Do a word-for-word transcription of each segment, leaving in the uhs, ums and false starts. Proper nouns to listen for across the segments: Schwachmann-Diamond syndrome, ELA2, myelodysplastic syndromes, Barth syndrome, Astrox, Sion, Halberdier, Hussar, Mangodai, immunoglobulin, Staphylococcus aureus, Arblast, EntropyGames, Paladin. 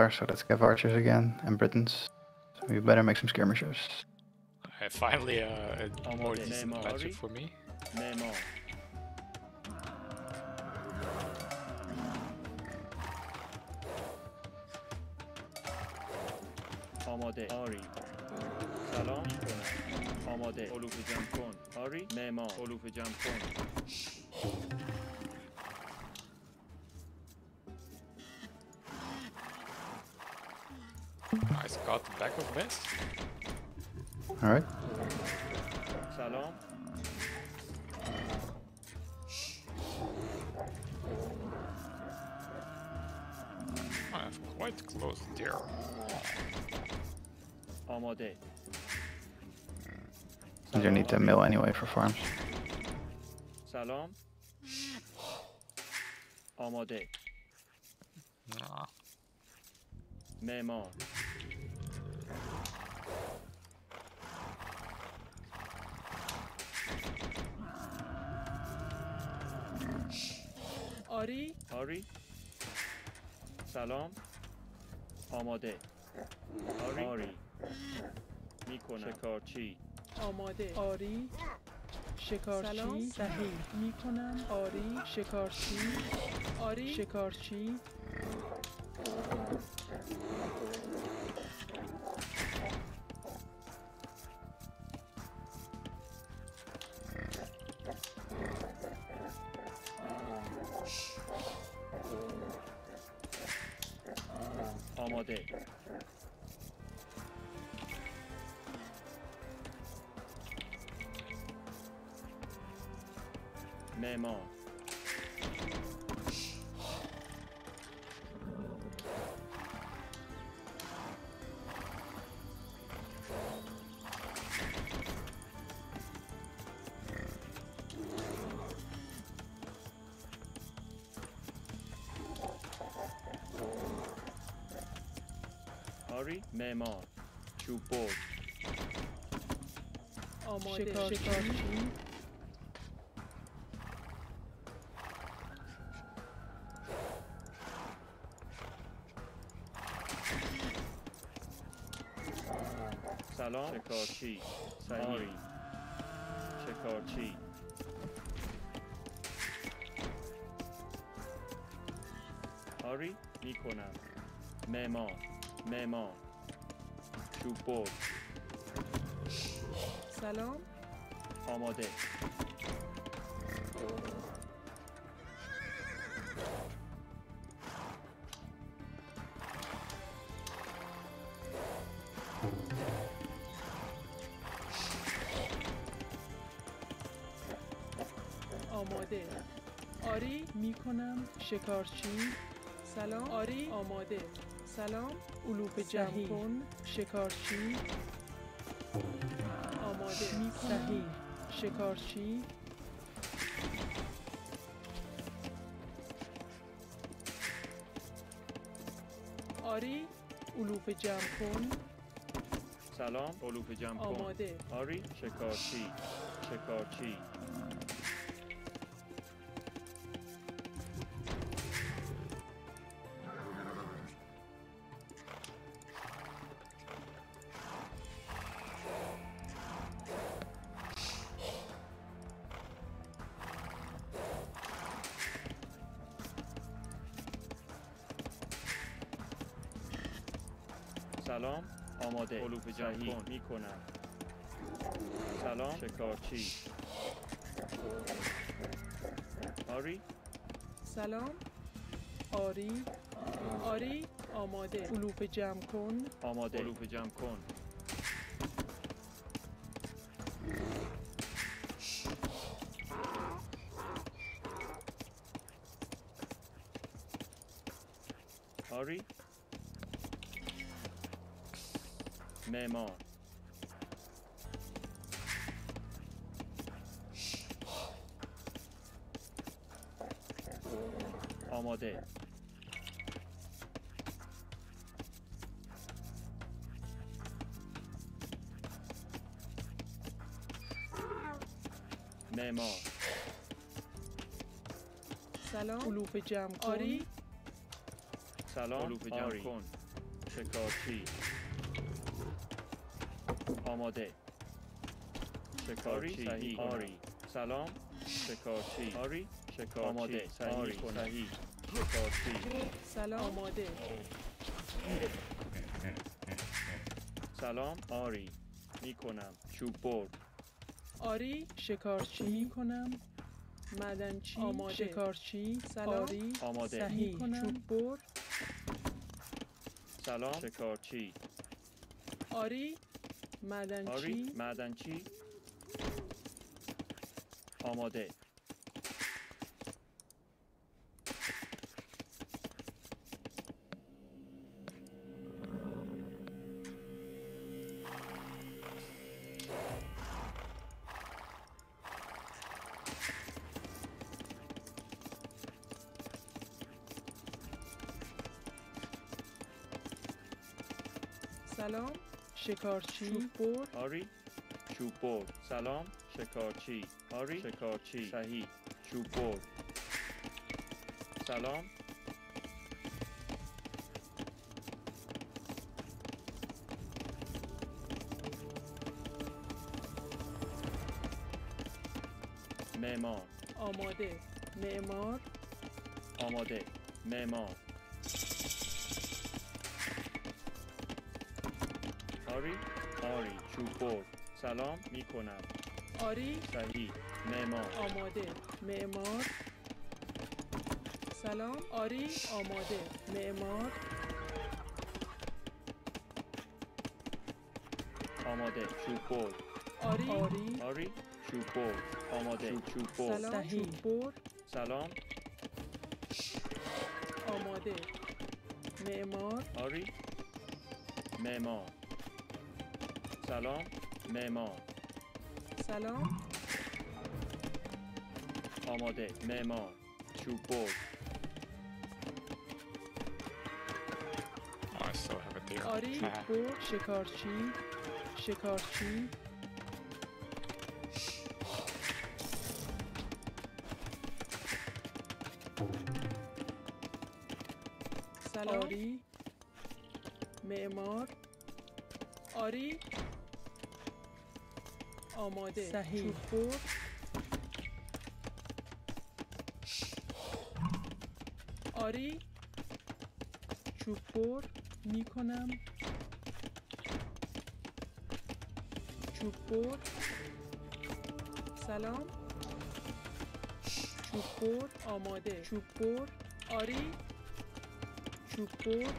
Archers, so let's give archers again, and Britons. So we better make some skirmishers. I finally uh, a more decent matchup for me. Nice cut back of best. Alright. Salam. I'm quite close there. Amade. You need to mill anyway for farms. Salam. Amade. Nah. Memo. Ari, Ari. Salam. Amade. Ari, Ari. Mikona Shikarchi. Amade. Ari. Shikarchi. Sahih. Mikonam. Ari. Shikarchi. Ari. Shikarchi. Amade. Memo. Memo, Chupo, Amade, Shikarchi, Salam, Shikarchi, Sari, Shikarchi. Ari, Mikonam, Memo, Memo. Chupo. Salam. Amade. Amade. Ari mikonam shikarchi. Salam. Ari amade. سلام علوف جمع کن شکارچی آماده می کنم شکارچی آری علوف جمع کن سلام علوف جمع کن آماده آری شکارچی شکارچی سلام آماده علوف جمع کن میکنم سلام شکارچی آری سلام آری آری آماده علوف جمع کن آماده علوف جمع کن آری Memo. Amade. Memo. Salam. Uluf jam kon. Ari. Salam. Uluf jam kon. شکارچی آماده شکارچی آری, آری. سلام شکارچی آری شکارچی آماده آری صحیح شکارچی سلام آماده سلام آری میکنم چوب برد آری شکارچی میکنم معدنچی آماده شکارچی سلام آری آماده صحیح چوب برد سلام شکارچی آری معدنچی آری معدنچی آماده سلام شکارچی چوبور آری چوبور سلام شکارچی آری شکارچی صحیح چوبور سلام معمار آماده معمار آماده معمار آری آری چوبور سلام میکنم آری صحیح معمار آماده معمار سلام آری آماده معمار آماده چوبور آری آری آری چوبور آماده چوبور سلام چوبور سلام آماده معمار آری معمار سلام معمار سلام آماده معمار چوبور آری چوبور شکارچی شکارچی سلام آری معمار آری آماده صحیح چوبور آری چوبور میکنم چوبور سلام چوبور آماده چوبور آری چوبور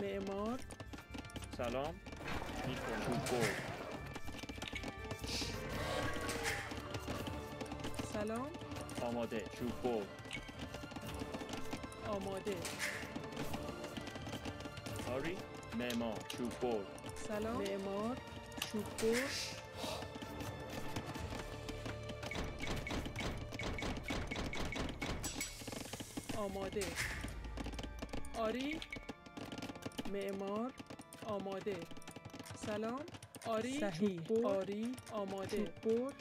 معمار سلام چوبور سلام آماده چوبور آماده آری معمار چوبور سلام معمار چوبور آماده آری معمار آماده سلام آری چوبور آری آماده چوبور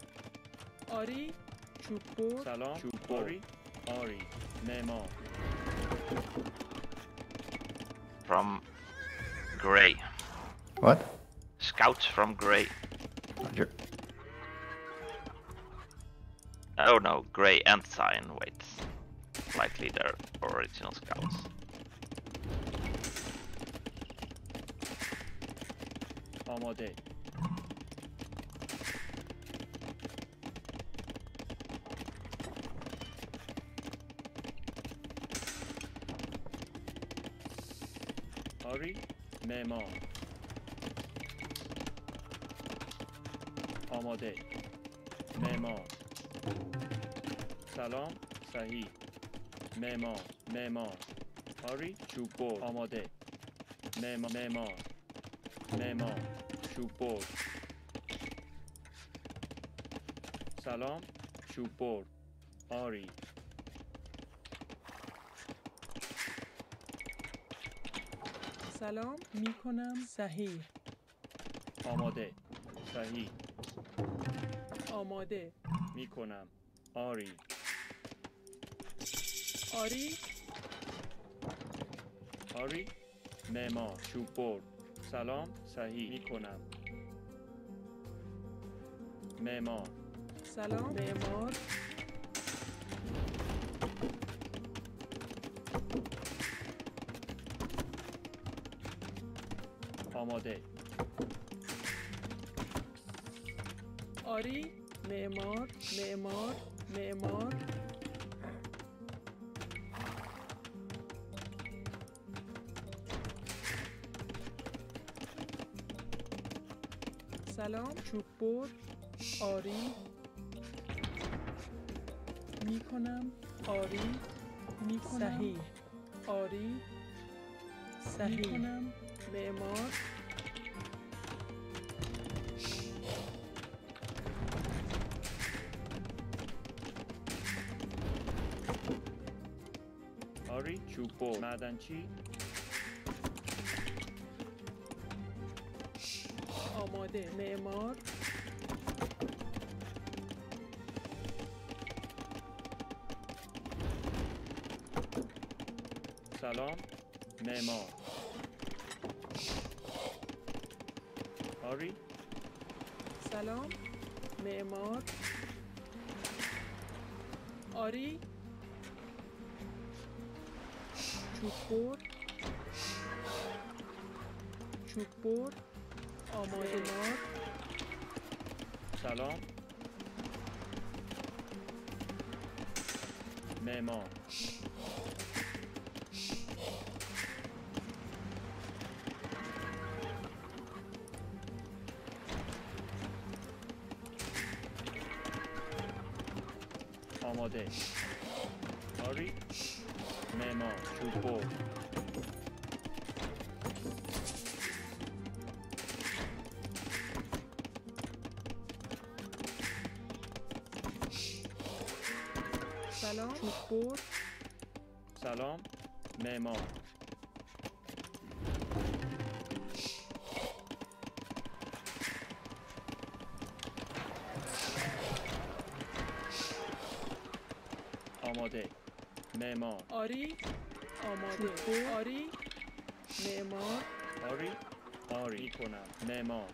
آری چوبور سلام چوبور آری آری معمار from Grey what scouts from Grey Roger. Oh no Grey and Sign wait likely they're original scouts آماده آری معمار آماده معمار سلام صحیح معمار معمار آری چوبور آماده معمار معمار معمار چوبور سلام چوبور آری سلام میکنم صحیح آماده صحیح آماده میکنم آری آری آری نما شوپور سلام صحیح میکنم معمار سلام معمار آماده آری معمار معمار معمار سلام چوبور آری میکنم آری میکنم صحیح آری صحیح میکنم معمار آری چوبور معدنچی آماده معمار سلام معمار آری سلام معمار آری چوبور چوبور آماده سلام معمار آماده آری معمار چوبور سلام چوبور سلام معمار آماده معمار آری آماده آری معمار آری آری میکنم معمار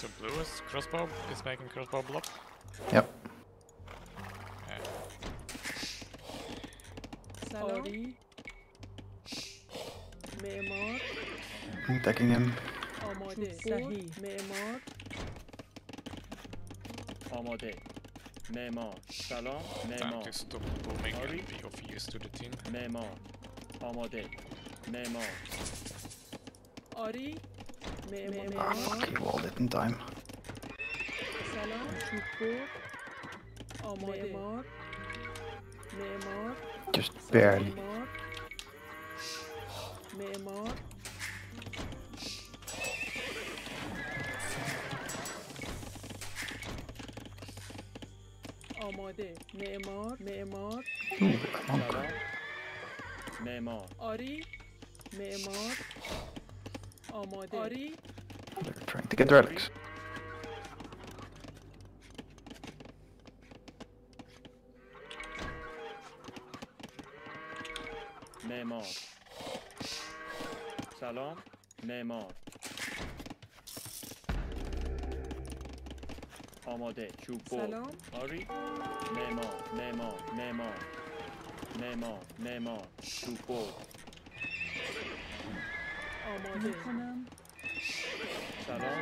So blue is crossbow is making crossbow block. Yep. Salon. Memor. I'm taking him. Amade. Sahi. Memor. Amade. Memor. Salon. Memor. Time to stop booming and be of use to the team. Memor. Amade. Memor. Ari. I fucking walled it in time. Just barely. They're trying to get relics. Memor. Salam. Memor. Amade. Chupo. Salam. Ari. Memor. Memor. Memor. Memor. Memor. Chupo. آماده کنم سلام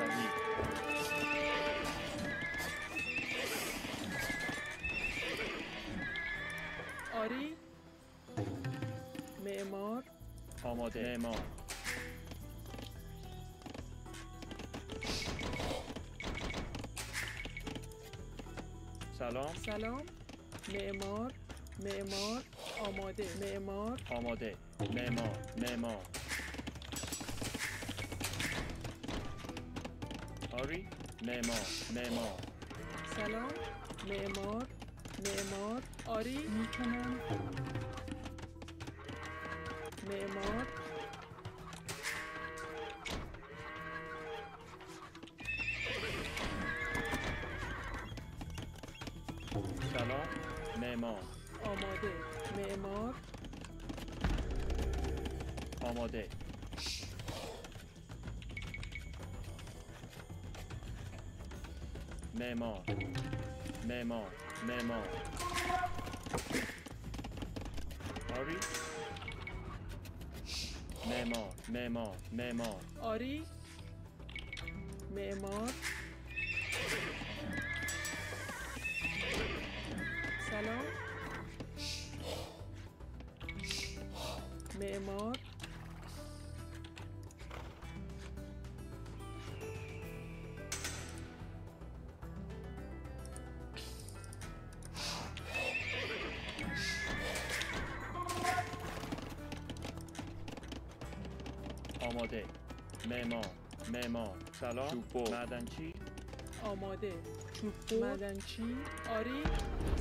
آری معمار آماده معمار سلام سلام معمار معمار آماده معمار آماده معمار معمار آری معمار معمار سلام معمار معمار آری میکنم معمار Memo. Memo. Amade. Memar. Amade. Memar. Memar. Memar. Ari. Memar. Memar. Memar. Ari. Memar. سلام معمار آماده معمار معمار سلام چوبو معدنچی آماده چوبو معدنچی آری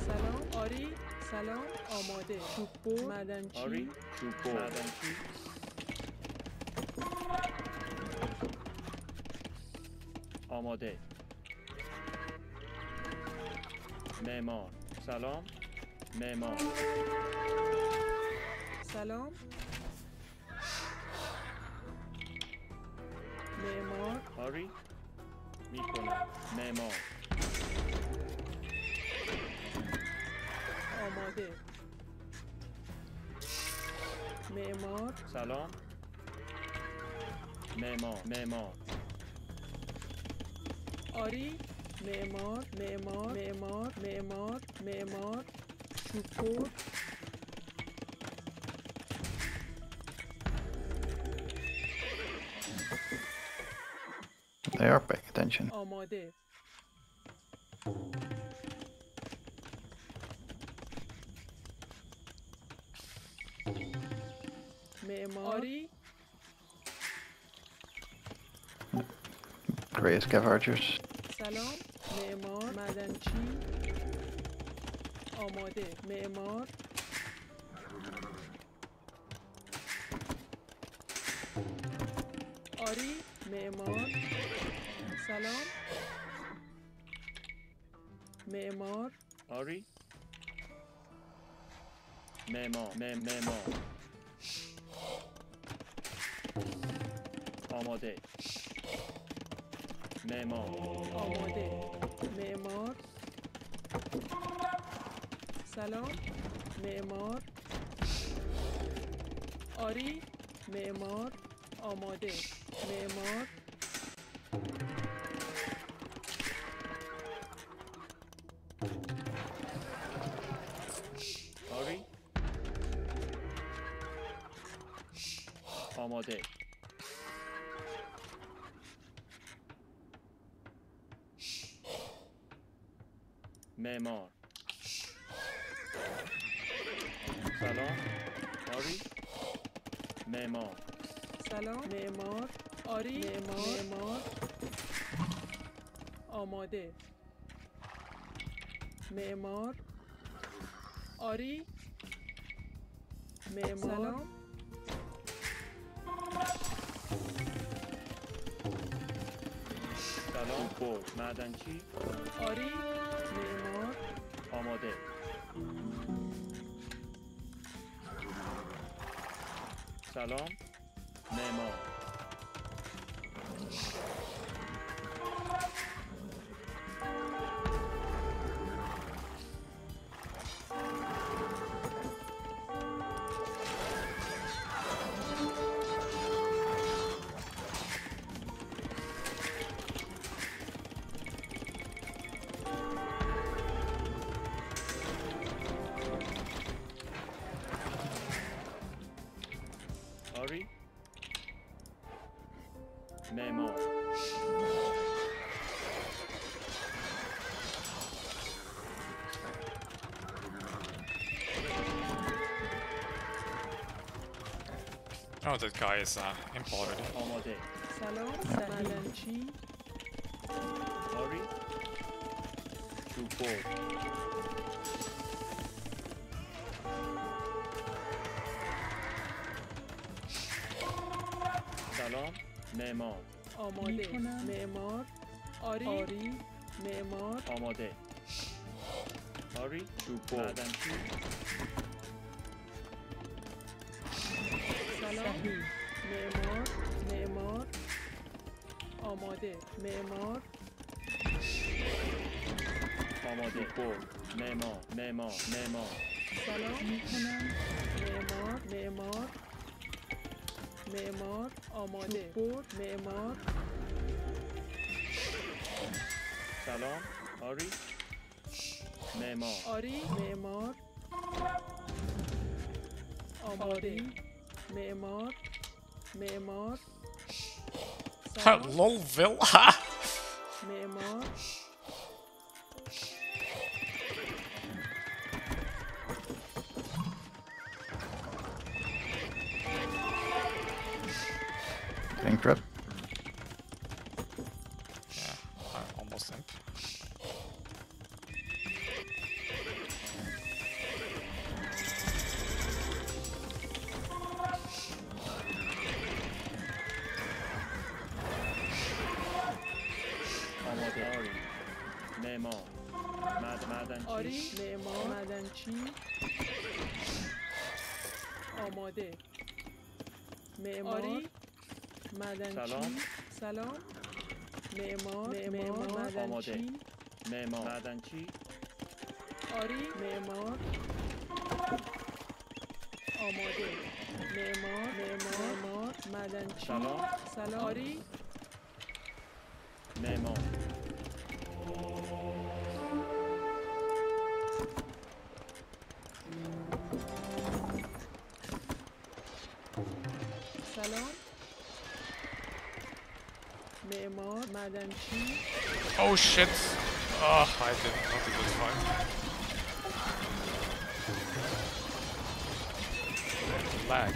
سلام آری سلام آماده چوبو معدنچی آری چوبو معدنچی آماده معمار سلام معمار سلام معمار آری میکنم معمار آماده معمار سلام معمار معمار آری معمار معمار معمار معمار معمار شکر They are paying attention. آماده معماری Grey scav archers سلام معمار معدنچی آماده معمار آری معمار سلام معمار آری معمار معمار آماده معمار آماده معمار سلام معمار آری معمار آماده معمار آری آماده معمار سلام آری معمار سلام معمار آری معمار معمار آماده معمار آری معمار سلام سلام بود معدنچی آری معمار آماده سلام معمار Memo. Oh, that guy is uh, imploded. Salon, Salanchi. Sorry. Too cold. سلام معمار آماده معمار آری آری معمار آماده sorry. Madam. سلام. معمار. معمار. آماده. معمار. آماده. بول. معمار. معمار. معمار. سلام میکنم. معمار. معمار. معمار. آماده. بول. معمار. سلام. آری. معمار. آری. معمار. آماده. معمار. معمار. لول ویلا. معمار. Bankrupt. سلام سلام معمار معمار آماده معمار معدنچی آری معمار آماده معمار معمار معدنچی سلام سلام آری معمار سلام Oh shit! Oh, I did not do this fine. Lag.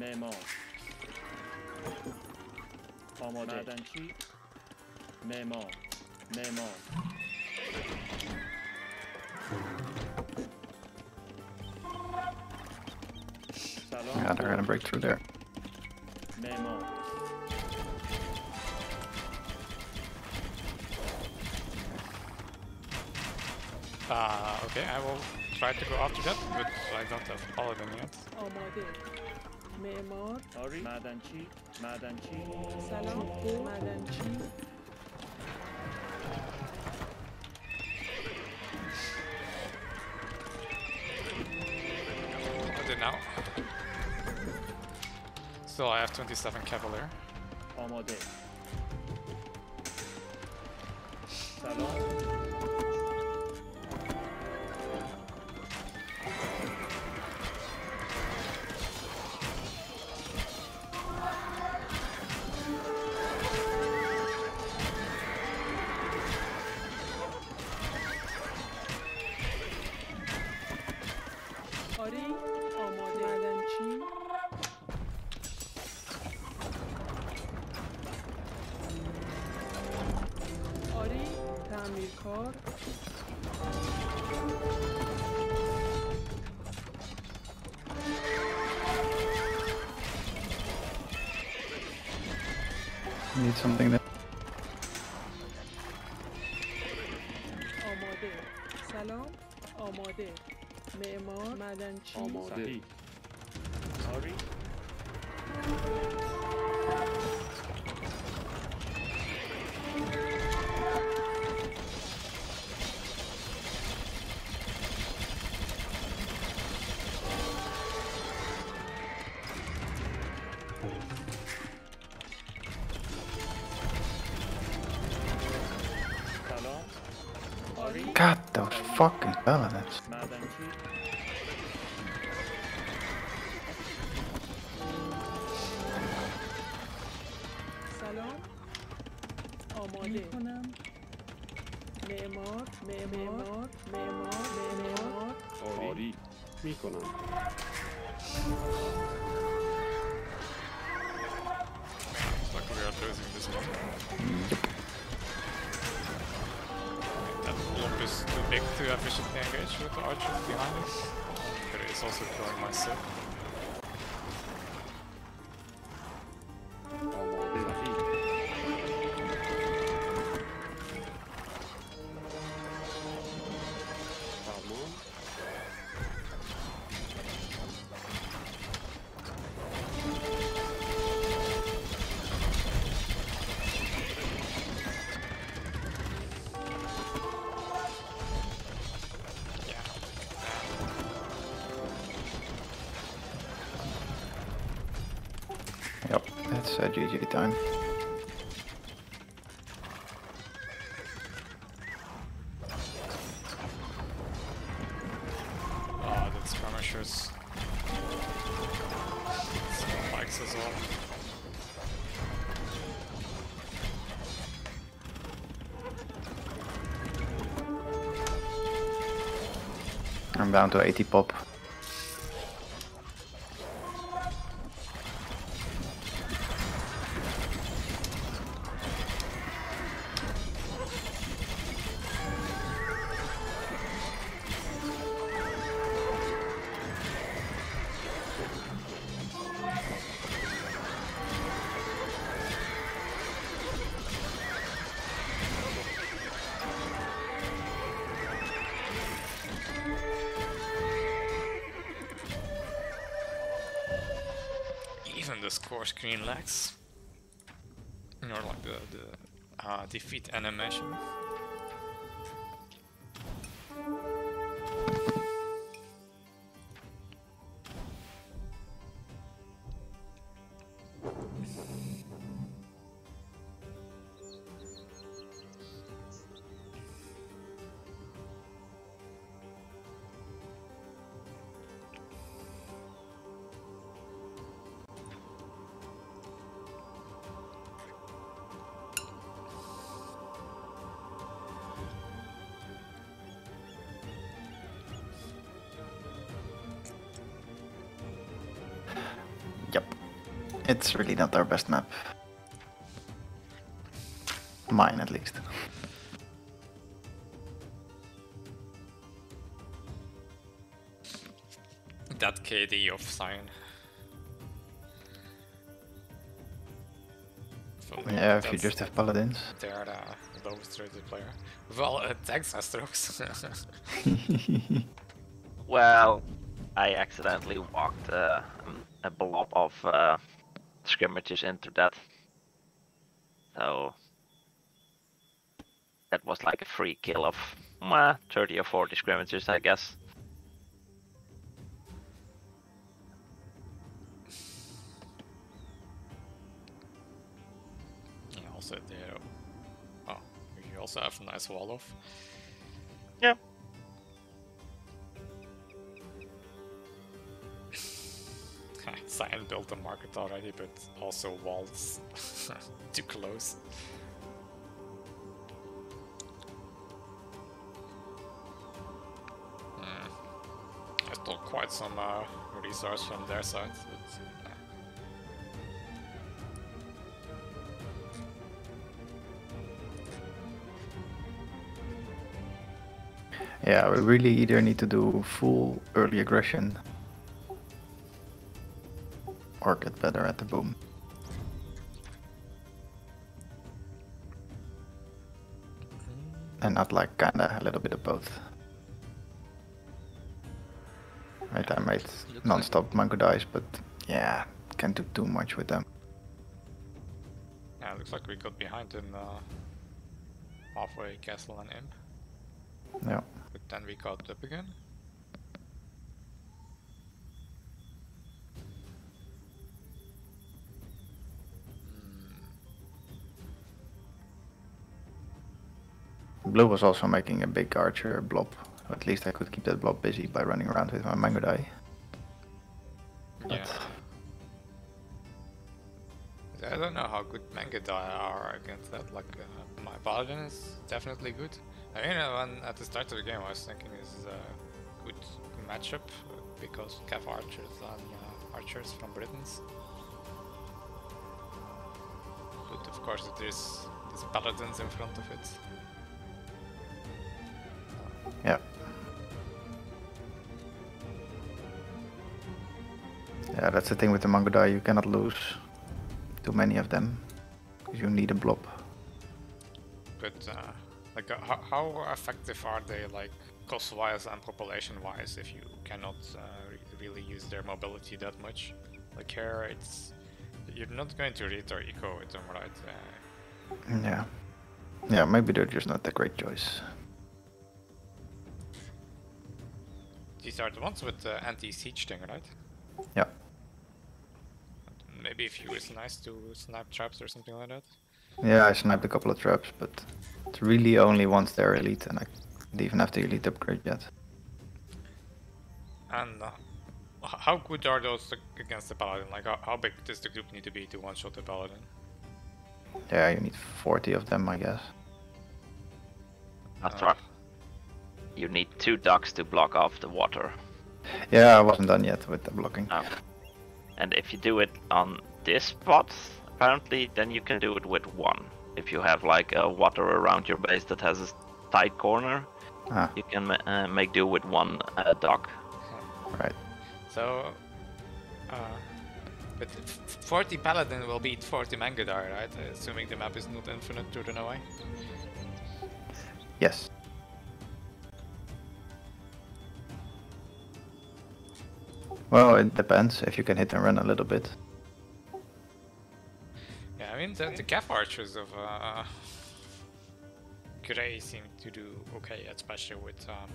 معمار آماده معدنچی معمار معمار سلام yeah, they're gonna break through there معمار Ah, uh, okay, I will try to go after that, but I don't have all of them yet. آماده معمار آری معدنچی معدنچی سلام معدنچی I did now so I have twenty-seven Cavalier آماده سلام Need something that. آماده. سلام. آماده. معمار. معدنچی. آماده. آری. God, those fucking elements. Salam, آماده. معمار، معمار، معمار، معمار. آری، میکنم. Like we are losing this Yep. That block is too big to efficiently engage with the archers behind us. But it's also killing myself. Yep, that's uh, G G time. Ah, oh, that's skirmishers. Some bikes as well. I'm down to eighty pop. Even the score screen lags, or like the, the uh, defeat animation. Yep, it's really not our best map. Mine, at least. That K D of Sion. Yeah, if you just have paladins. They're the lowest rated player. Well, uh, tanks are strokes. Well, I accidentally walked Uh, a blob of uh, skirmishers into that, so that was like a free kill of uh, thirty or forty skirmishers, I guess. And also there, oh, you also have a nice wall off. Yeah. Sion built the market already, but also walls too close. Mm. I stole quite some uh, resource from their side. But, uh, yeah, we really either need to do full early aggression or get better at the boom. And not like kinda a little bit of both. Right, I made non-stop Mango Dice, but yeah, can't do too much with them. Yeah, looks like we got behind in uh, halfway Castle and Imp. Yeah. But then we caught up again. Blue was also making a big archer blob, so at least I could keep that blob busy by running around with my Mango Die. Yeah. But I don't know how good Mango Die are against that, like uh, my Paladin is definitely good. I mean, uh, when at the start of the game I was thinking this is a good matchup, because Cav Archers and uh, Archers from Britons. But of of course it is these paladins in front of it. Yeah. Yeah, that's the thing with the Mangodai, you cannot lose too many of them. You need a blob. But uh, like, uh, how, how effective are they, like, cost-wise and population-wise, if you cannot uh, re really use their mobility that much? Like here, it's you're not going to read or eco with them, right? Uh, yeah. Yeah, maybe they're just not a great choice. These are the ones with the anti-siege thing, right? Yeah. Maybe if you were nice to snap traps or something like that? Yeah, I sniped a couple of traps, but it's really only once they're elite, and I didn't even have the elite upgrade yet. And uh, how good are those against the paladin? Like, how, how big does the group need to be to one-shot the paladin? Yeah, you need forty of them, I guess. That's uh, right. You need two ducks to block off the water. Yeah, I wasn't done yet with the blocking. No. And if you do it on this spot, apparently, then you can do it with one. If you have like a water around your base that has a tight corner, ah. you can uh, make do with one uh, dock. Right. So, uh, but forty paladin will beat forty Mangodar, right? Assuming the map is not infinite to run away. Yes. Well, it depends if you can hit and run a little bit. Yeah, I mean, the, the Gap Archers of uh, Grey seem to do okay, especially with um,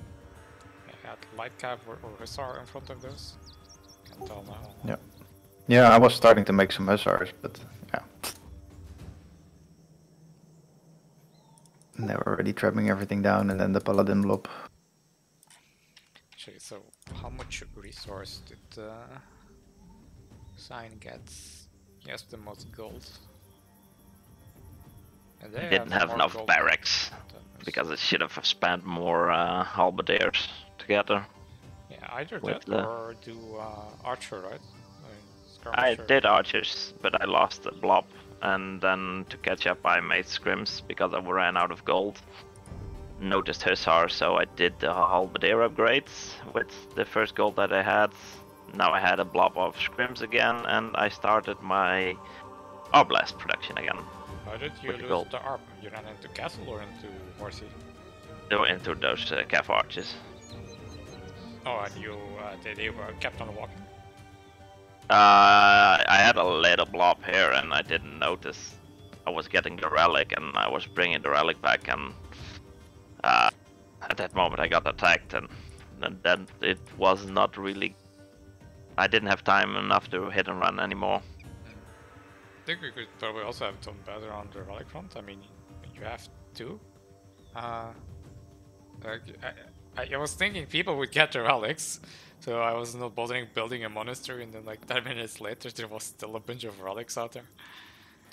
Light Cap or, or Hussar in front of those. Can't tell now. Yeah. Yeah, I was starting to make some Hussars, but yeah. And they were already trapping everything down, and then the Paladin blob. So, how much resource did uh, Sign get? Yes, the most gold. And they didn't have, have enough barracks because it should have spent more uh, halberdiers together. Yeah, either that the... or do uh, archer, right? I, mean, I did archers, but I lost the blob, and then to catch up, I made scrims because I ran out of gold. Noticed Hussar, so I did the halberdier upgrades with the first gold that I had. Now I had a blob of scrims again, and I started my Arblast production again. How did you lose the, the Arb? You ran into Castle or into Horsey? No, into those uh, Cav Arches. Oh, and you, uh, they, they were kept on walking? Uh, I had a little blob here, and I didn't notice. I was getting the relic, and I was bringing the relic back, and Uh, at that moment I got attacked, and, and then it was not really... I didn't have time enough to hit and run anymore. I think we could probably also have done better on the relic front. I mean, you have to. Uh, like, I, I, I was thinking people would get the relics, so I was not bothering building a monastery, and then like ten minutes later there was still a bunch of relics out there.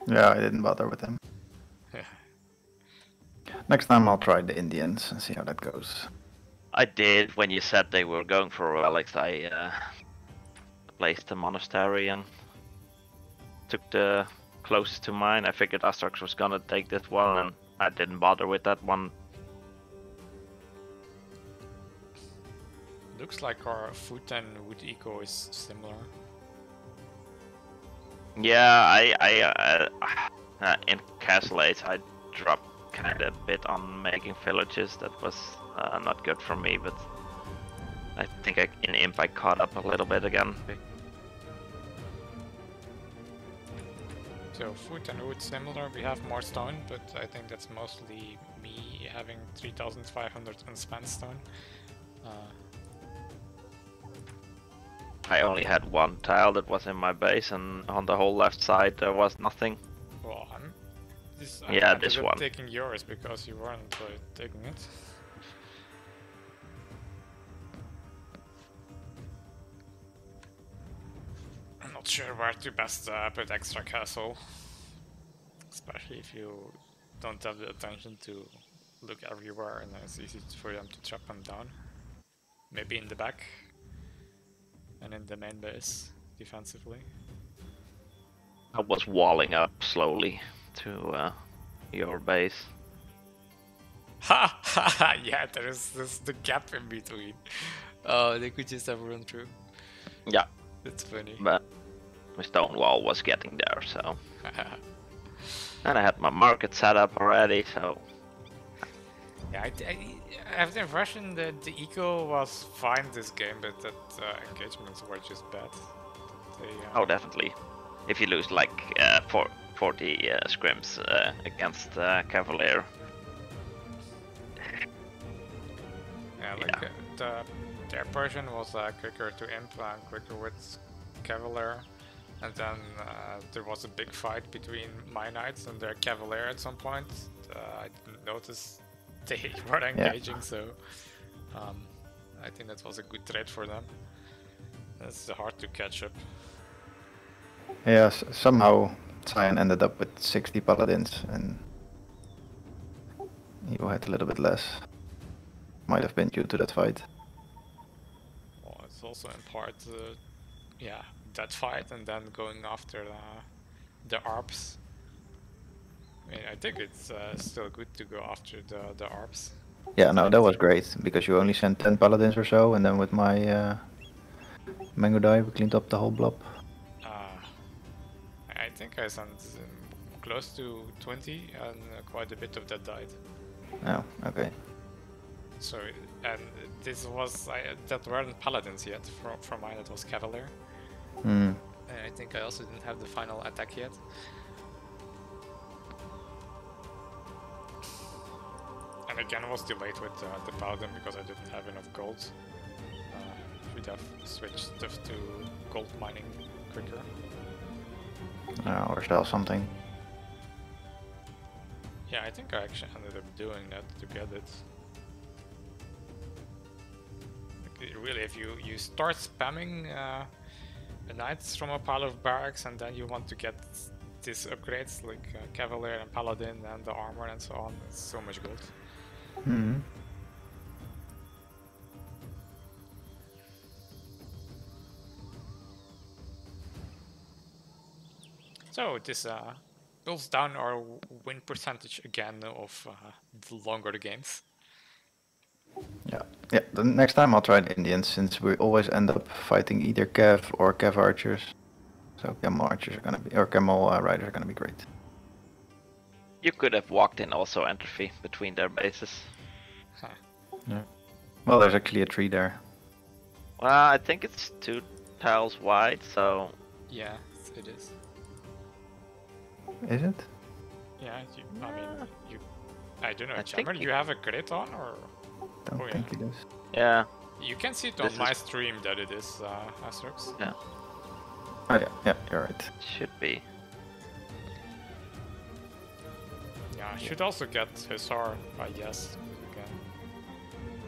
Yeah, I didn't bother with them. Next time I'll try the Indians and see how that goes. I did, when you said they were going for relics, I uh, placed the monastery and took the closest to mine. I figured Astrox was gonna take this one, and I didn't bother with that one. Looks like our food and wood eco is similar. Yeah, I, I uh, uh, in Castle eight I dropped kind of bit on making villages. That was uh, not good for me, but I think I, in Imp I caught up a little bit again. So food and wood similar, we have more stone, but I think that's mostly me having three thousand five hundred unspent stone. Uh, I only had one tile that was in my base, and on the whole left side there was nothing. Well, I'm This, I yeah, this one. Taking yours because you weren't uh, taking it. I'm not sure where to best uh, put extra castle, especially if you don't have the attention to look everywhere, and it's easy for them to trap them down. Maybe in the back and in the main base defensively. I was walling up slowly. to uh, your base. Ha ha ha! Yeah, there is this, the gap in between. Oh, they could just have run through. Yeah. That's funny. But my stone wall was getting there, so. And I had my market set up already, so. Yeah, I, I, I have the impression that the eco was fine this game, but that uh, engagements were just bad. They, uh... Oh, definitely. If you lose like uh, four, forty uh, scrims uh, against uh, Cavalier. Yeah, like yeah. The, their version was uh, quicker to imp and quicker with Cavalier. And then uh, there was a big fight between my knights and their Cavalier at some point. Uh, I didn't notice they were engaging, yeah. So um, I think that was a good trade for them. It's hard to catch up. Yeah, somehow Cyan ended up with sixty paladins and you had a little bit less. Might have been due to that fight. Well, it's also in part, uh, yeah, that fight and then going after uh, the A R Ps. I mean, I think it's uh, still good to go after the, the A R Ps. Yeah, no, that was great, because you only sent ten paladins or so, and then with my uh, Mango Die we cleaned up the whole blob. Uh, I think I sent um, close to twenty, and uh, quite a bit of that died. Oh, okay. So, and this was, I, that weren't paladins yet, from, from mine that was Cavalier. Mm. And I think I also didn't have the final attack yet. And again I was delayed with uh, the paladin because I didn't have enough gold. Uh, we'd have switched stuff to gold mining quicker. Uh, or sell something. Yeah, I think I actually ended up doing that to get it. Really, if you, you start spamming uh, the knights from a pile of barracks and then you want to get these upgrades like uh, Cavalier and Paladin and the armor and so on, it's so much gold. Mm-hmm. So this uh, pulls down our win percentage again of uh, the longer the games. Yeah, yeah. The next time I'll try the Indians, since we always end up fighting either Cav or Cav archers. So camel archers are gonna be, or camel uh, riders are gonna be great. You could have walked in also Entropy between their bases. Huh. Yeah. Well, there's actually a tree there. Well, I think it's two tiles wide, so. Yeah, it is. Is it? Yeah. You, I mean, you. I don't know. Chamber, do you have a grid on or? Don't oh, think yeah. it is. Yeah. You can see it on this my is... stream that it is uh, Asterix. Yeah. Oh yeah, yeah, you're right. Should be. Yeah, I should also get Hussar, I guess.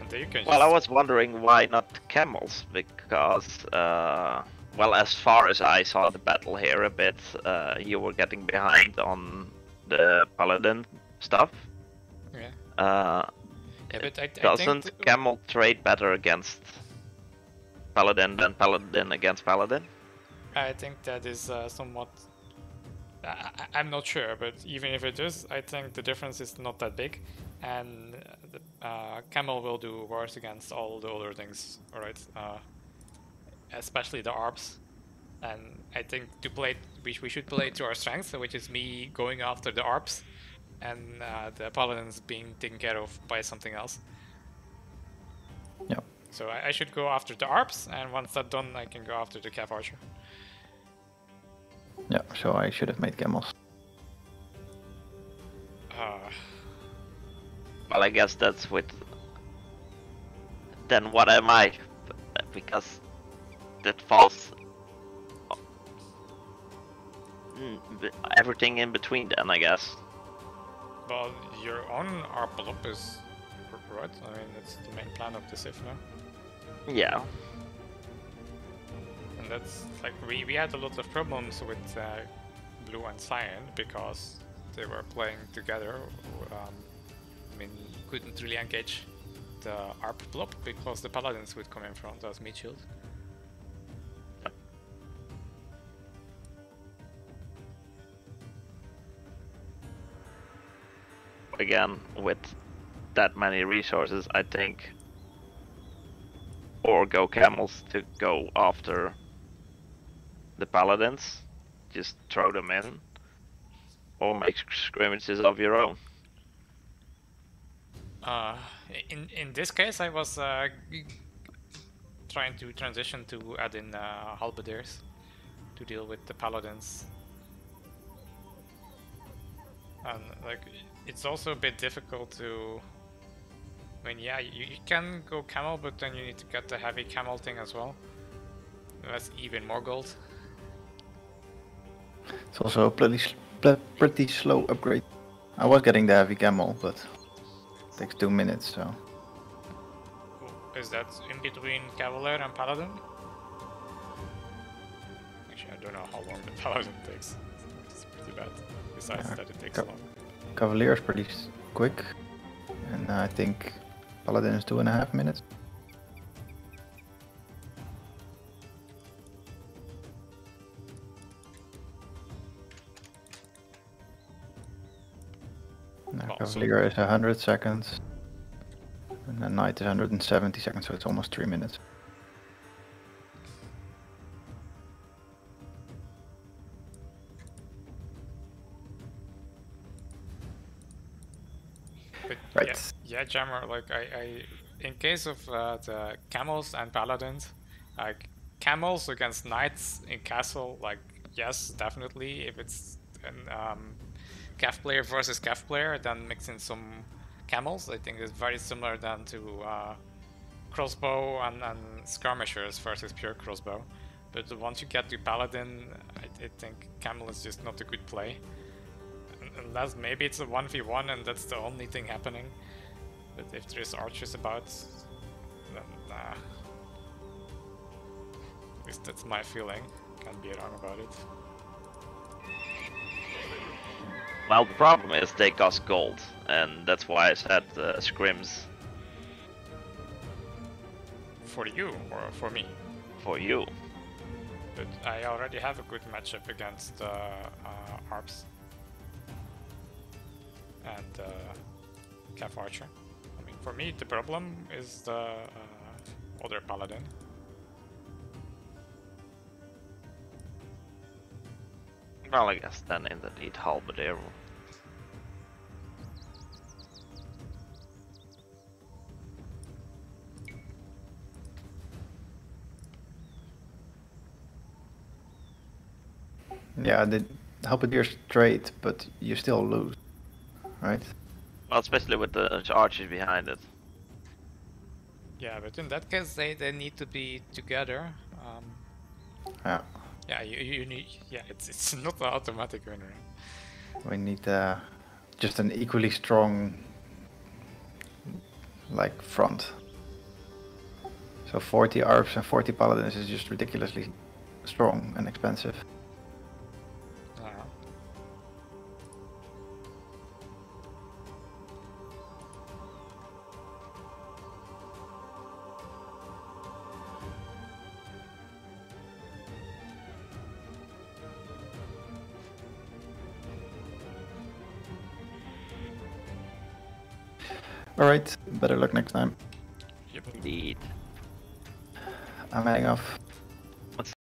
And then you can well, just... I was wondering why not camels, because... Uh, well, as far as I saw the battle here a bit, uh, you were getting behind on the paladin stuff. Yeah. Uh, Yeah, but I, I doesn't think camel trade better against paladin than paladin against paladin? I think that is uh, somewhat... I, I'm not sure, but even if it is, I think the difference is not that big. And the, uh, camel will do worse against all the other things, alright? Uh, especially the A R Ps. And I think to play, we, we should play to our strengths, which is me going after the A R Ps. And uh, the paladins being taken care of by something else. Yeah. So I, I should go after the A R Ps, and once that's done, I can go after the Cav Archer. Yeah, so I should have made camels. Uh. Well, I guess that's with... Then what am I? Because that falls... Everything in between then, I guess. Well, you're on our blob is right? I mean, that's the main plan of the Sif now. Yeah. And that's, like, we, we had a lot of problems with uh, Blue and Cyan because they were playing together. Um, I mean, you couldn't really engage the A R P blob because the Paladins would come in front as meat shield. again with that many resources, I think. Or go camels to go after the paladins. Just throw them in. Or make scrimmages of your own. Uh, in, in this case, I was uh, trying to transition to add in uh, halberdiers to deal with the paladins. And like, it's also a bit difficult to... I mean, yeah, you, you can go camel, but then you need to get the heavy camel thing as well. That's even more gold. It's also a pretty, pretty slow upgrade. I was getting the heavy camel, but it takes two minutes, so... Is that in between Cavalier and Paladin? Actually, I don't know how long the Paladin takes. It's pretty bad. Besides yeah, that, it takes a long. Cavalier is pretty quick. And I think Paladin is two and a half minutes. Well, Cavalier so is a hundred seconds. And the Knight is one hundred seventy seconds, so it's almost three minutes. But right. Yeah, yeah, Jammer, like, I, I in case of uh, the camels and paladins, like, camels against knights in castle, like, yes, definitely. If it's an um, calf player versus calf player, then mix in some camels. I think it's very similar than to uh, crossbow and, and skirmishers versus pure crossbow. But once you get to paladin, I, I think camel is just not a good play. Unless maybe it's a one v one and that's the only thing happening. But if there's archers about, then nah. At least that's my feeling. Can't be wrong about it. Well, the problem is they cost gold, and that's why I said uh, scrims. For you, or for me? For you. But I already have a good matchup against uh, uh, A R Ps. And uh, Calf Archer. I mean, for me, the problem is the uh, other Paladin. Well, I guess then in the need halberdier. Yeah, the halberdier's straight, but you still lose, right? Well, especially with the archers behind it. Yeah, but in that case, they they need to be together. Um, yeah. Yeah, you, you need. Yeah, it's it's not an automatic winner. We need uh, just an equally strong, like, front. So forty A R Ps and forty Paladins is just ridiculously strong and expensive. Uh-huh. Alright, better luck next time. Yep. Indeed. I'm heading off.